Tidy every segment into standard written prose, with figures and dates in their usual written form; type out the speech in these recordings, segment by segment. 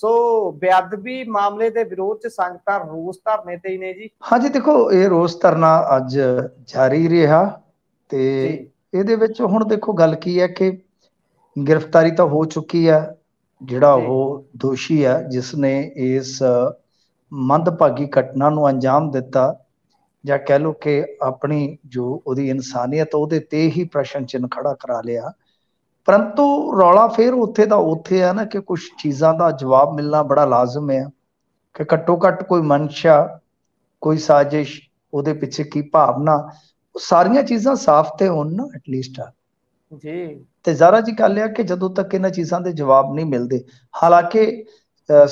सो बेअदबी मामले दे विरोध च संगतां रोस धरने ते ने जी। हाँ जी देखो ये रोस धरना अज जारी रहा ते इहदे विच हुण देखो गल की है कि गिरफ्तारी तो हो चुकी है जिहड़ा वो दोषी है जिसने इस मंदभागी घटना नूं अंजाम दिता जां कह लो कि अपनी जो उहदी इंसानियत उहदे ते ही प्रश्न चिन्ह खड़ा करा लिया। परंतु रौला फिर उत्थे दा उत्थे है ना कि कुछ चीज़ों का जवाब मिलना बड़ा लाजम है कि घट्टो घट्ट कोई मंशा कोई साजिश उहदे पिछे की भावना सारिया चीज़ां साफ ते होण ना एटलीस्ट जी। ते ज़ारा जी गल है कि जदों तक इन्हां चीज़ां दे जवाब नहीं मिलते, हालांकि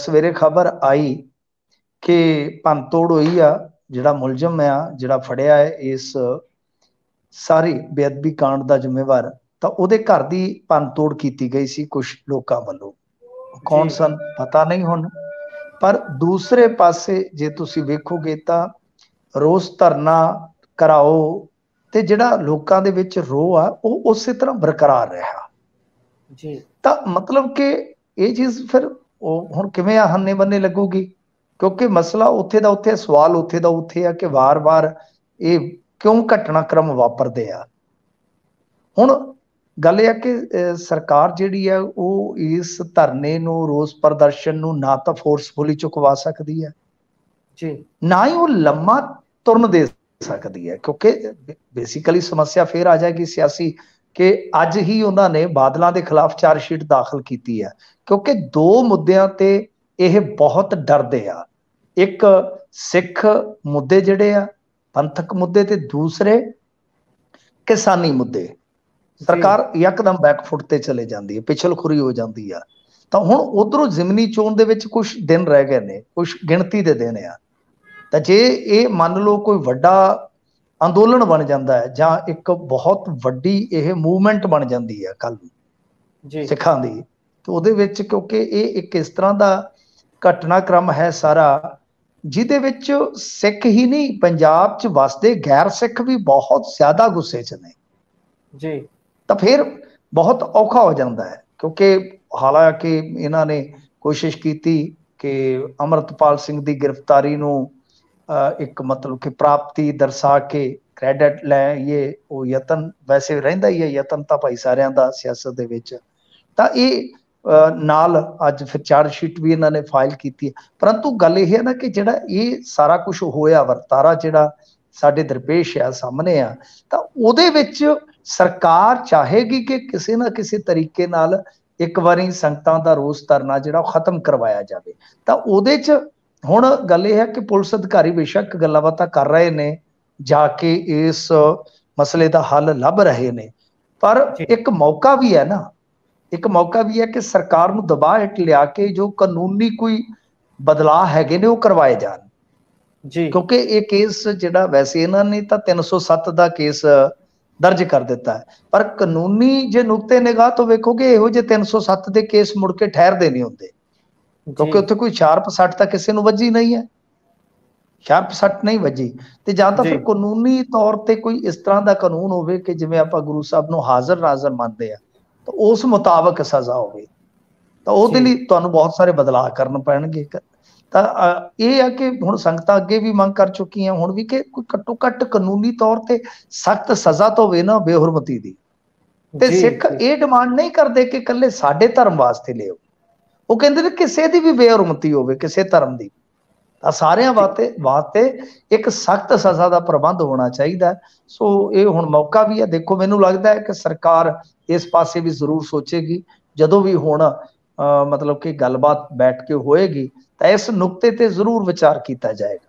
सवेरे खबर आई कि भनतोड़ होई आ जिहड़ा मुलजम है जिहड़ा फड़िया है इस सारी बेअदबी कांड दा जिम्मेवार तो उहदे घर दी भनतोड़ की गई सी कुछ लोगों वालों, कौन सन पता नहीं हुण। पर दूसरे पासे जे तुसीं वेखोगे तो रोस धरना कराओ तो जिहड़ा लोगों दे विच रोह आ वो उस तरह बरकरार रहा जी। तो मतलब कि ये चीज़ फिर हुण किवें हन्ने बन्ने लगूगी क्योंकि मसला उत्थे दा उत्थे, सवाल उत्थे दा उत्थे है कि वार वार ये क्यों घटनाक्रम वापरदे आ। हुण गल यह कि सरकार जिहड़ी है वो इस धरने नूं रोस प्रदर्शन नूं ना तो फोर्सफुली चुकवा सकती है जी, ना ही वो लम्मा तुरन दे सकती है क्योंकि बेसिकली समस्या फिर आ जाएगी सियासी कि अज ही उन्होंने बादलों के खिलाफ चार्जशीट दाखिल की है क्योंकि दो मुद्दों ते यह बहुत डरते आ, एक सिख मुद्दे जिहड़े आ पंथक मुद्दे ते दूसरे किसानी मुद्दे। सरकार यकदम बैकफुट ते चले जाती है, पिछलखुरी हो जाती है। तो हुण उधरों जिमनी चोण दे विच कुछ दिन रह गए ने, कुछ गिणती दे दिन आ। तो जे ये मान लो कोई वड्डा अंदोलन बन जाता है जां एक बहुत वड्डी यह मूवमेंट बन जाती है कल जी सिखां दी, तो उहदे विच क्योंकि ये एक इस तरह का घटनाक्रम है सारा जिहदे विच सिख ही नहीं पंजाब च वसदे गैर सिख भी बहुत ज़्यादा गुस्से च ने जी। तो फिर बहुत औखा हो जाता है क्योंकि हालांकि इन्होंने कोशिश की कि अमृतपाल सिंह की गिरफ्तारी नू एक मतलब कि प्राप्ति दर्शा के क्रेडिट ले यतन वैसे रहिंदा ही है, यतन तो भाई सारियां दा सियासत दे विच। तां इह नाल अज फिर चार्जशीट भी इन्होंने फाइल की है। परंतु गल यह है ना कि जिहड़ा ये सारा कुछ होया वर्तारा जिहड़ा साडे दरपेश आ सामने आ तां उहदे विच सरकार चाहेगी कि किसी ना किसी तरीके नाल एक बारी संगतां दा रोस धरना जिहड़ा खत्म करवाया जाए। तो उहदे च हुण गल इह है कि पुलिस अधिकारी बेशक गल्लां बातां कर रहे ने जाके इस मसले का हल लभ रहे ने, पर एक मौका भी है ना, एक मौका भी है कि सरकार नूं दबाव हेठ लिया के जो कानूनी कोई बदलाव हैगे ने वो करवाए जाण जी। क्योंकि ये केस जिहड़ा वैसे इन्हां ने तां 307 दा केस दर्ज कर दिता है, पर कानूनी जो नुकते निगाह तो वेखोगे इहो जे 307 के केस मुड़ के ठहरते नहीं होंगे क्योंकि उत्थे कोई 4/60 तां किसी नूं वजी नहीं है, 4/60 नहीं वजी। तो जां तां फिर कानूनी तौर पर कोई इस तरह का कानून होवे कि जिवें आपां गुरु साहब नूं हाज़र नाज़र मानते हैं तो उस मुताबक सज़ा होवे, तो उहदे लई तुहानूं बहुत सारे बदलाव करने पैणगे। तो यह है कि हुण संगतां अगे भी मंग कर चुकी हैं हुण भी कि घट्टो घट्ट कानूनी तौर पर सख्त सज़ा तो होवे ना बेहुरमती दी। ते सिख ये डिमांड नहीं करते कि कल्ले साडे धर्म वास्ते लिओ, वो कहते ने किसी की भी बेहुरमती होवे किसी धर्म की, तो सारियां वास्ते एक सख्त सज़ा का प्रबंध होना चाहिए। सो ये हुण मौका भी है, देखो मैनूं लगता है कि सरकार इस पासे भी जरूर सोचेगी जदों भी हुण मतलब कि गलबात बैठ के होएगी तो इस नुक्ते ते जरूर विचार किया जाएगा।